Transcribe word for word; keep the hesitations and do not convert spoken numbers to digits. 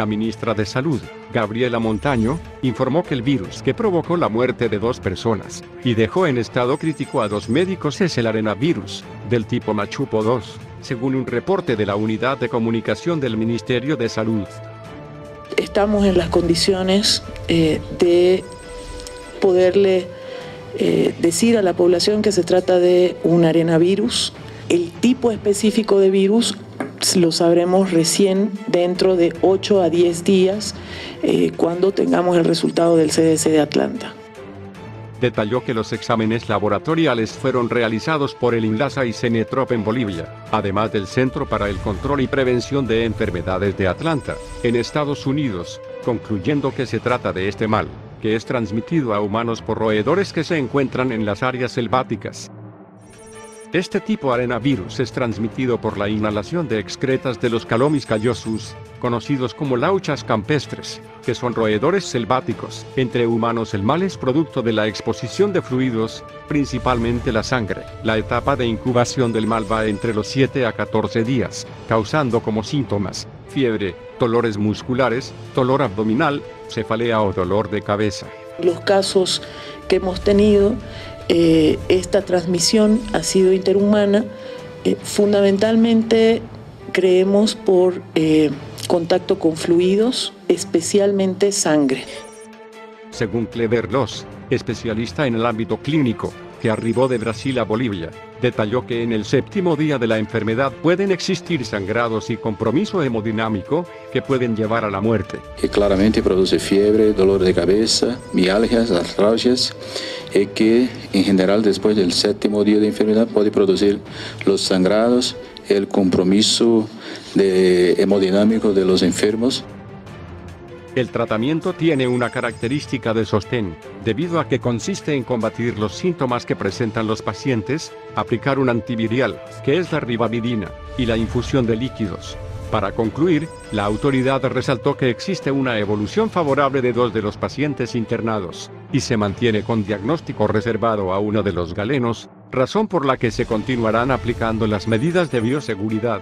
La ministra de Salud, Gabriela Montaño, informó que el virus que provocó la muerte de dos personas y dejó en estado crítico a dos médicos es el arenavirus, del tipo Machupo dos, según un reporte de la Unidad de Comunicación del Ministerio de Salud. Estamos en las condiciones eh, de poderle eh, decir a la población que se trata de un arenavirus. El tipo específico de virus lo sabremos recién dentro de ocho a diez días eh, cuando tengamos el resultado del C D C de Atlanta. Detalló que los exámenes laboratoriales fueron realizados por el INLASA y CENETROP en Bolivia, además del Centro para el Control y Prevención de Enfermedades de Atlanta, en Estados Unidos, concluyendo que se trata de este mal, que es transmitido a humanos por roedores que se encuentran en las áreas selváticas. Este tipo arenavirus es transmitido por la inhalación de excretas de los calomys callosus, conocidos como lauchas campestres, que son roedores selváticos. Entre humanos el mal es producto de la exposición de fluidos, principalmente la sangre. La etapa de incubación del mal va entre los siete a catorce días, causando como síntomas fiebre, dolores musculares, dolor abdominal, cefalea o dolor de cabeza. Los casos que hemos tenido, Eh, esta transmisión ha sido interhumana, eh, fundamentalmente creemos por eh, contacto con fluidos, especialmente sangre. Según Cleverlos, especialista en el ámbito clínico, que arribó de Brasil a Bolivia, detalló que en el séptimo día de la enfermedad pueden existir sangrados y compromiso hemodinámico que pueden llevar a la muerte. Que claramente produce fiebre, dolor de cabeza, mialgias, artralgias, y que en general después del séptimo día de enfermedad puede producir los sangrados, el compromiso de hemodinámico de los enfermos. El tratamiento tiene una característica de sostén, debido a que consiste en combatir los síntomas que presentan los pacientes, aplicar un antiviral, que es la ribavirina, y la infusión de líquidos. Para concluir, la autoridad resaltó que existe una evolución favorable de dos de los pacientes internados, y se mantiene con diagnóstico reservado a uno de los galenos, razón por la que se continuarán aplicando las medidas de bioseguridad.